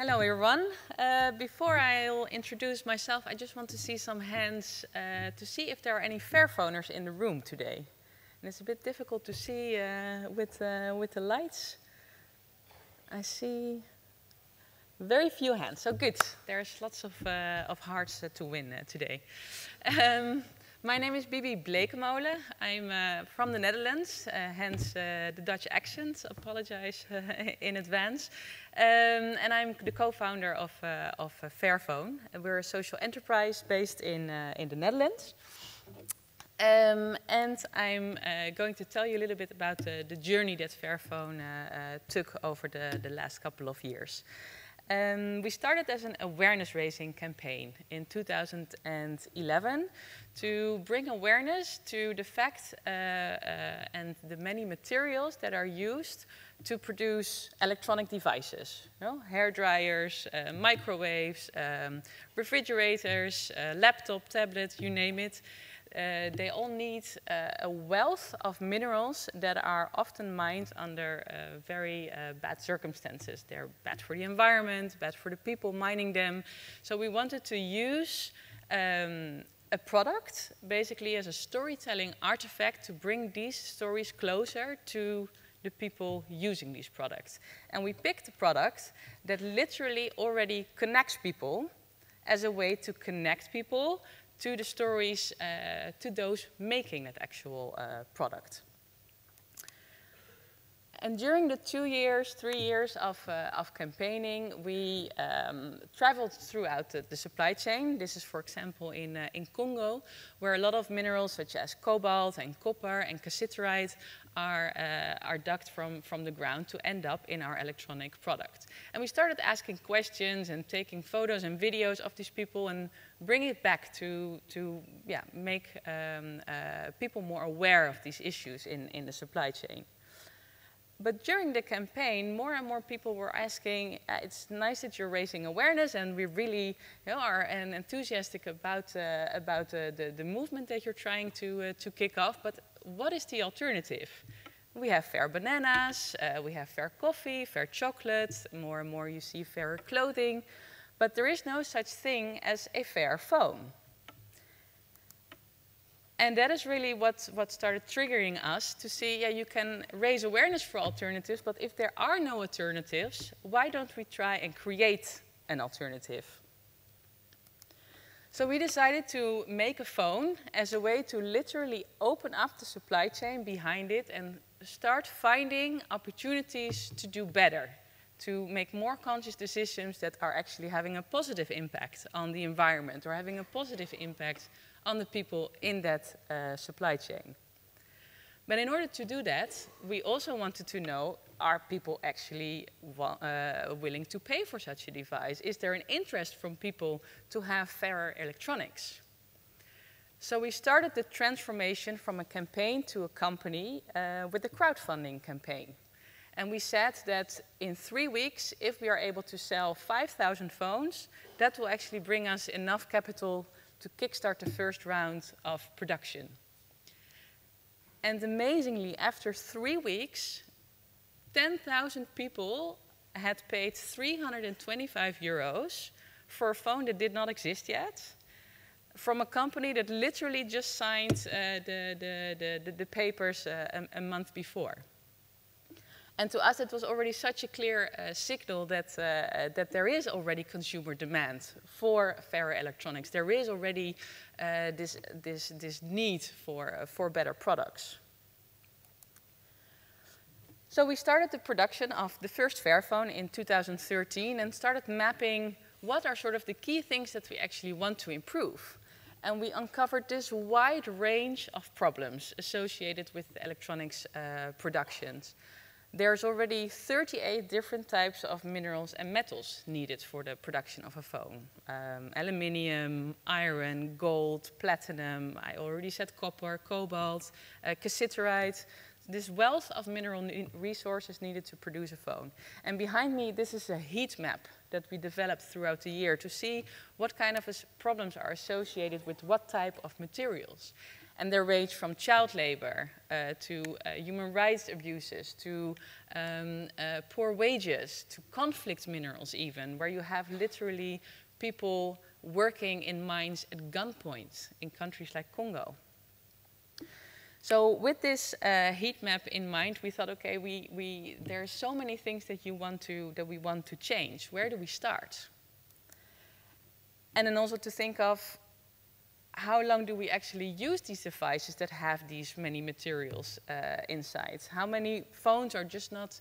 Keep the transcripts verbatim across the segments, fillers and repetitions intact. Hello everyone. Uh, before I'll introduce myself, I just want to see some hands uh, to see if there are any Fairphoners in the room today. And it's a bit difficult to see uh, with, uh, with the lights. I see very few hands, so good. There's lots of, uh, of hearts uh, to win uh, today. Um, my name is Bibi Bleekemolen. I'm uh, from the Netherlands, uh, hence uh, the Dutch accent. Apologize uh, in advance. Um, and I'm the co-founder of, uh, of uh, Fairphone. We're a social enterprise based in, uh, in the Netherlands. Um, and I'm uh, going to tell you a little bit about the, the journey that Fairphone uh, uh, took over the, the last couple of years. Um, we started as an awareness raising campaign in two thousand eleven to bring awareness to the fact uh, uh, and the many materials that are used to produce electronic devices. You know, hair dryers, uh, microwaves, um, refrigerators, uh, laptop, tablets, you name it. Uh, they all need uh, a wealth of minerals that are often mined under uh, very uh, bad circumstances. They're bad for the environment, bad for the people mining them. So we wanted to use um, a product basically as a storytelling artifact to bring these stories closer to the people using these products. And we picked a product that literally already connects people as a way to connect people to the stories, uh, to those making that actual uh, product. And during the two years, three years of, uh, of campaigning, we um, traveled throughout the, the supply chain. This is, for example, in, uh, in Congo, where a lot of minerals such as cobalt and copper and cassiterite are, uh, are dug from, from the ground to end up in our electronic product. And we started asking questions and taking photos and videos of these people and bring it back to, to yeah, make um, uh, people more aware of these issues in, in the supply chain. But during the campaign, more and more people were asking, it's nice that you're raising awareness and we really you know, are enthusiastic about, uh, about uh, the, the movement that you're trying to, uh, to kick off, but what is the alternative? We have fair bananas, uh, we have fair coffee, fair chocolate, more and more you see fair clothing, but there is no such thing as a fair phone. And that is really what, what started triggering us to see, yeah, you can raise awareness for alternatives, but if there are no alternatives, why don't we try and create an alternative? So we decided to make a phone as a way to literally open up the supply chain behind it and start finding opportunities to do better, to make more conscious decisions that are actually having a positive impact on the environment or having a positive impact on the people in that uh, supply chain. But in order to do that, we also wanted to know, are people actually uh, willing to pay for such a device? Is there an interest from people to have fairer electronics? So we started the transformation from a campaign to a company uh, with a crowdfunding campaign. And we said that in three weeks, if we are able to sell five thousand phones, that will actually bring us enough capital to kickstart the first round of production. And amazingly, after three weeks, ten thousand people had paid three hundred twenty-five euros for a phone that did not exist yet, from a company that literally just signed uh, the, the, the, the papers uh, a, a month before. And to us, it was already such a clear uh, signal that, uh, that there is already consumer demand for fairer electronics. There is already uh, this, this, this need for, uh, for better products. So we started the production of the first Fairphone in two thousand thirteen and started mapping what are sort of the key things that we actually want to improve. And we uncovered this wide range of problems associated with electronics uh, productions. There's already thirty-eight different types of minerals and metals needed for the production of a phone. Um, aluminium, iron, gold, platinum, I already said copper, cobalt, uh, cassiterite. This wealth of mineral ne- resources needed to produce a phone. And behind me, this is a heat map that we developed throughout the year to see what kind of problems are associated with what type of materials. and they range from child labor uh, to uh, human rights abuses, to um, uh, poor wages, to conflict minerals even, where you have literally people working in mines at gunpoint in countries like Congo. So with this uh, heat map in mind, we thought, okay, we, we, there are so many things that, you want to, that we want to change. Where do we start? And then also to think of how long do we actually use these devices that have these many materials uh, inside? How many phones are just not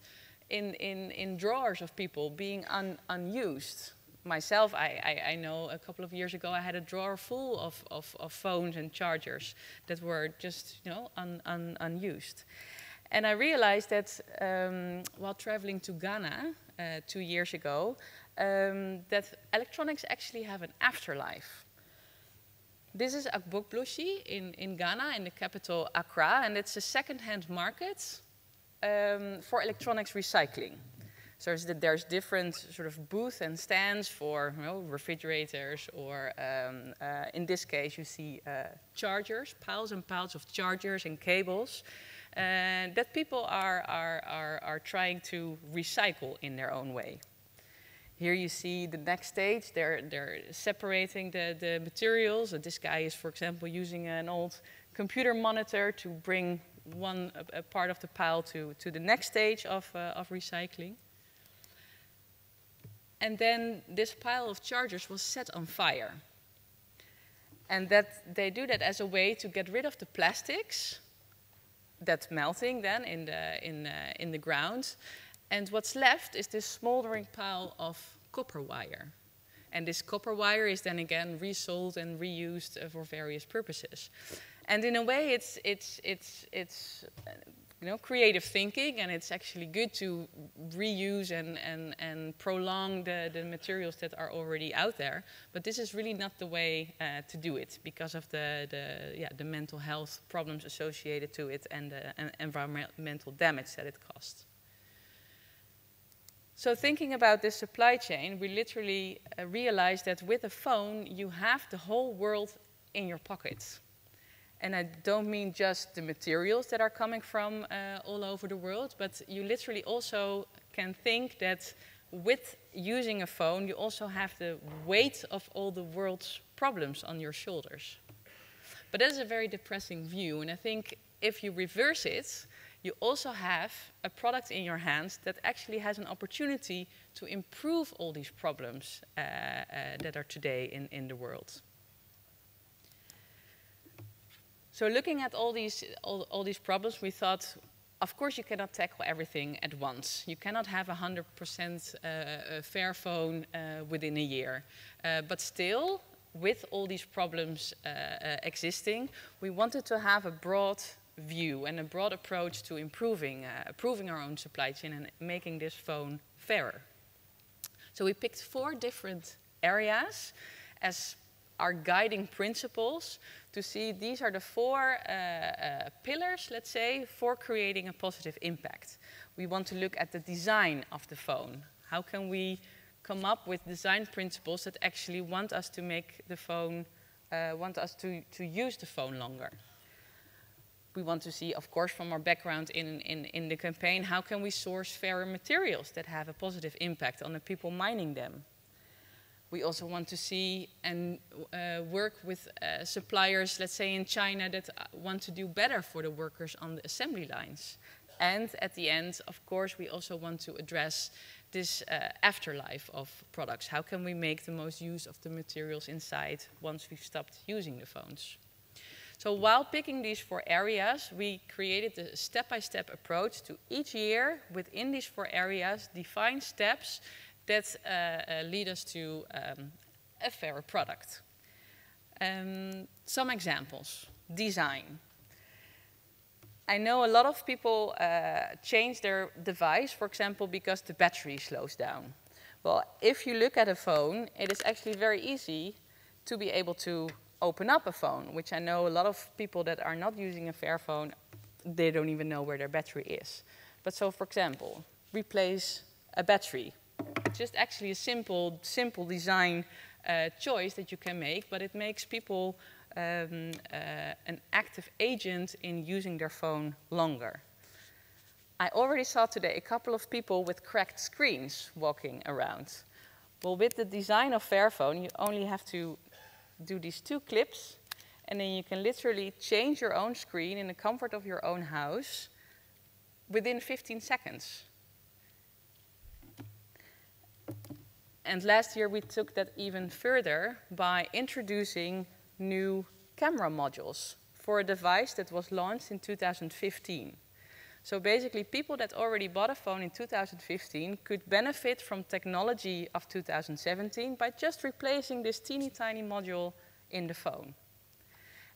in, in, in drawers of people being un, unused? Myself, I, I, I know a couple of years ago I had a drawer full of, of, of phones and chargers that were just, you know, un, un, unused. And I realized that um, while traveling to Ghana uh, two years ago, um, that electronics actually have an afterlife. This is Agbogbloshi in, in Ghana, in the capital Accra, and it's a second-hand market um, for electronics recycling. So there's different sort of booths and stands for, you know, refrigerators or, um, uh, in this case, you see uh, chargers, piles and piles of chargers and cables uh, that people are, are, are, are trying to recycle in their own way. Here you see the next stage, they're, they're separating the, the materials. This guy is, for example, using an old computer monitor to bring one a, a part of the pile to, to the next stage of, uh, of recycling. And then this pile of chargers was set on fire. And that they do that as a way to get rid of the plastics that's melting then in the, in, uh, in the ground. And what's left is this smoldering pile of copper wire. And this copper wire is then again resold and reused uh, for various purposes. And in a way, it's, it's, it's, it's uh, you know, creative thinking, and it's actually good to reuse and, and, and prolong the, the materials that are already out there. But this is really not the way uh, to do it because of the, the, yeah, the mental health problems associated to it and the and environmental damage that it costs. So thinking about this supply chain, we literally uh, realized that with a phone, you have the whole world in your pockets. And I don't mean just the materials that are coming from uh, all over the world, but you literally also can think that with using a phone, you also have the weight of all the world's problems on your shoulders. But that is a very depressing view, and I think if you reverse it, you also have a product in your hands that actually has an opportunity to improve all these problems uh, uh, that are today in, in the world. So looking at all these, all, all these problems, we thought, of course you cannot tackle everything at once. You cannot have one hundred percent uh, Fairphone uh, within a year. Uh, but still, with all these problems uh, uh, existing, we wanted to have a broad view and a broad approach to improving, uh, improving our own supply chain and making this phone fairer. So we picked four different areas as our guiding principles to see these are the four uh, uh, pillars, let's say, for creating a positive impact. We want to look at the design of the phone. How can we come up with design principles that actually want us to make the phone, uh, want us to, to use the phone longer? We want to see, of course, from our background in, in, in the campaign, how can we source fairer materials that have a positive impact on the people mining them? We also want to see and uh, work with uh, suppliers, let's say in China, that want to do better for the workers on the assembly lines. And at the end, of course, we also want to address this uh, afterlife of products. How can we make the most use of the materials inside once we've stopped using the phones? So while picking these four areas, we created a step-by-step approach to each year within these four areas, define steps that uh, uh, lead us to um, a fairer product. Um, some examples, design. I know a lot of people uh, change their device, for example, because the battery slows down. Well, if you look at a phone, it is actually very easy to be able to open up a phone, which I know a lot of people that are not using a Fairphone, they don't even know where their battery is. But so, for example, replace a battery. It's just actually a simple, simple design uh, choice that you can make, but it makes people um, uh, an active agent in using their phone longer. I already saw today a couple of people with cracked screens walking around. Well, with the design of Fairphone, you only have to do these two clips, and then you can literally change your own screen in the comfort of your own house within fifteen seconds. And last year we took that even further by introducing new camera modules for a device that was launched in two thousand fifteen. So basically, people that already bought a phone in two thousand fifteen could benefit from technology of two thousand seventeen by just replacing this teeny tiny module in the phone.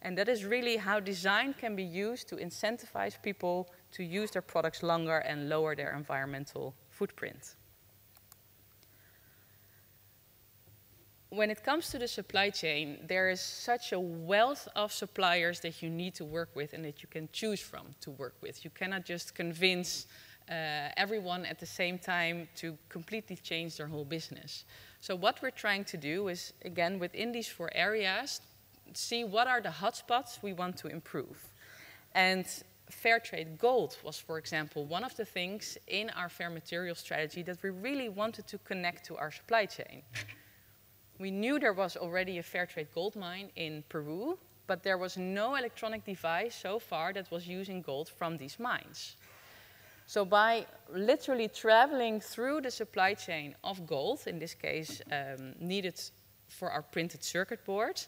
And that is really how design can be used to incentivize people to use their products longer and lower their environmental footprint. When it comes to the supply chain, there is such a wealth of suppliers that you need to work with and that you can choose from to work with. You cannot just convince uh, everyone at the same time to completely change their whole business. So what we're trying to do is, again, within these four areas, see what are the hotspots we want to improve. And Fairtrade Gold was, for example, one of the things in our fair material strategy that we really wanted to connect to our supply chain. We knew there was already a Fairtrade gold mine in Peru, but there was no electronic device so far that was using gold from these mines. So by literally traveling through the supply chain of gold, in this case um, needed for our printed circuit board,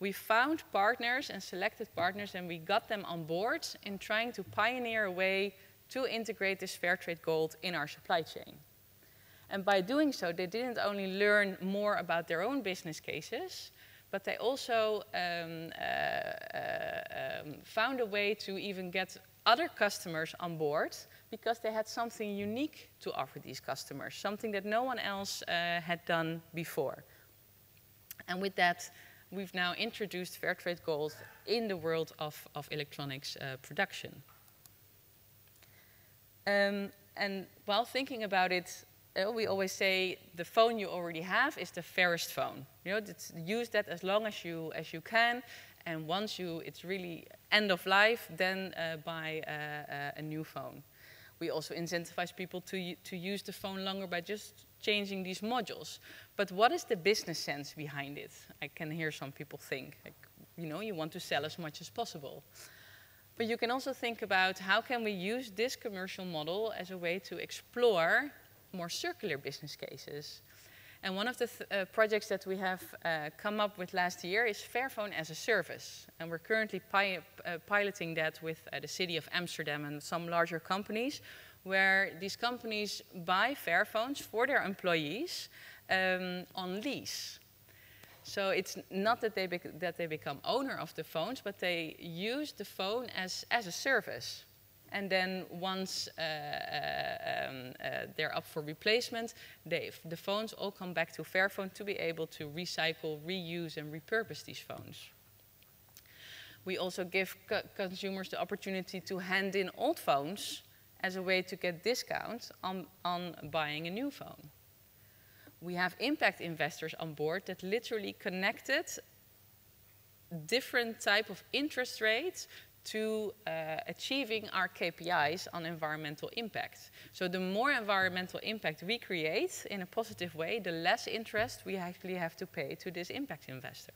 we found partners and selected partners, and we got them on board in trying to pioneer a way to integrate this Fairtrade gold in our supply chain. And by doing so, they didn't only learn more about their own business cases, but they also um, uh, uh, um, found a way to even get other customers on board, because they had something unique to offer these customers, something that no one else uh, had done before. And with that, we've now introduced Fairtrade Gold in the world of, of electronics uh, production. Um, and while thinking about it, we always say the phone you already have is the fairest phone. You know, use that as long as you as you can, and once you it's really end of life, then uh, buy uh, uh, a new phone. We also incentivize people to to use the phone longer by just changing these modules. But what is the business sense behind it? I can hear some people think, like, you know, you want to sell as much as possible. But you can also think about how can we use this commercial model as a way to explore more circular business cases. And one of the th uh, projects that we have uh, come up with last year is Fairphone as a service. And we're currently pi uh, piloting that with uh, the city of Amsterdam and some larger companies, where these companies buy Fairphones for their employees um, on lease. So it's not that they, bec that they become owner of the phones, but they use the phone as, as a service. And then once uh, uh, um, uh, they're up for replacement, they, the phones all come back to Fairphone to be able to recycle, reuse, and repurpose these phones. We also give co consumers the opportunity to hand in old phones as a way to get discounts on, on buying a new phone. We have impact investors on board that literally connected different type of interest rates to uh, achieving our K P Is on environmental impact. So the more environmental impact we create in a positive way, the less interest we actually have to pay to this impact investor.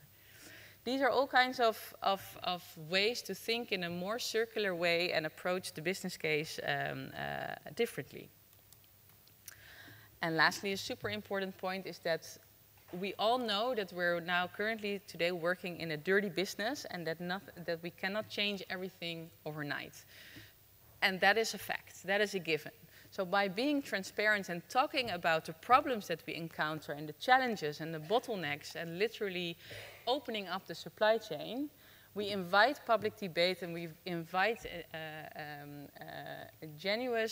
These are all kinds of, of, of ways to think in a more circular way and approach the business case um, uh, differently. And lastly, a super important point is that we all know that we're now currently today working in a dirty business, and that, not, that we cannot change everything overnight. And that is a fact, that is a given. So by being transparent and talking about the problems that we encounter and the challenges and the bottlenecks and literally opening up the supply chain, we invite public debate and we invite a, a, um, a genuine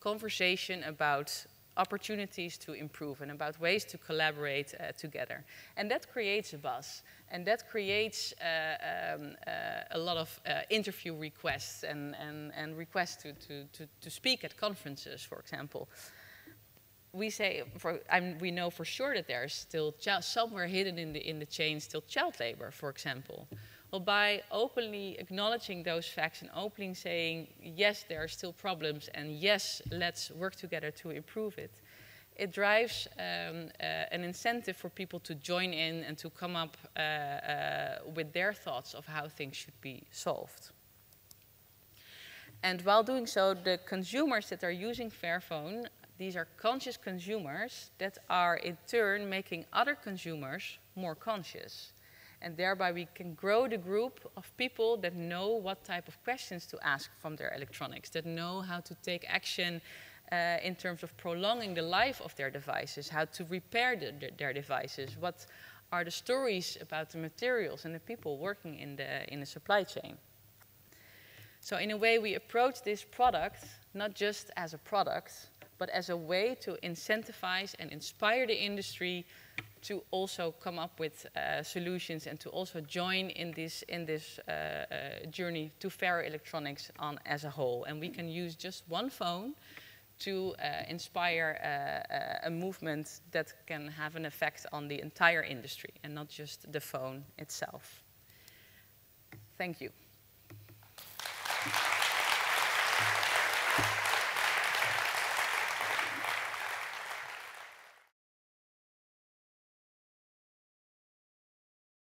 conversation about opportunities to improve and about ways to collaborate uh, together. And that creates a buzz, and that creates uh, um, uh, a lot of uh, interview requests and, and, and requests to, to, to, to speak at conferences, for example. We say, for, I'm, we know for sure that there's still somewhere hidden in the, in the chain still child labor, for example. Well, by openly acknowledging those facts and openly saying, yes, there are still problems, and yes, let's work together to improve it, it drives um, uh, an incentive for people to join in and to come up uh, uh, with their thoughts of how things should be solved. And while doing so, the consumers that are using Fairphone, these are conscious consumers that are in turn making other consumers more conscious. And thereby we can grow the group of people that know what type of questions to ask from their electronics, that know how to take action uh, in terms of prolonging the life of their devices, how to repair the, the, their devices, what are the stories about the materials and the people working in the, in the supply chain. So in a way we approach this product not just as a product, but as a way to incentivize and inspire the industry to also come up with uh, solutions and to also join in this, in this uh, uh, journey to fair electronics on as a whole. And we can use just one phone to uh, inspire uh, uh, a movement that can have an effect on the entire industry and not just the phone itself. Thank you.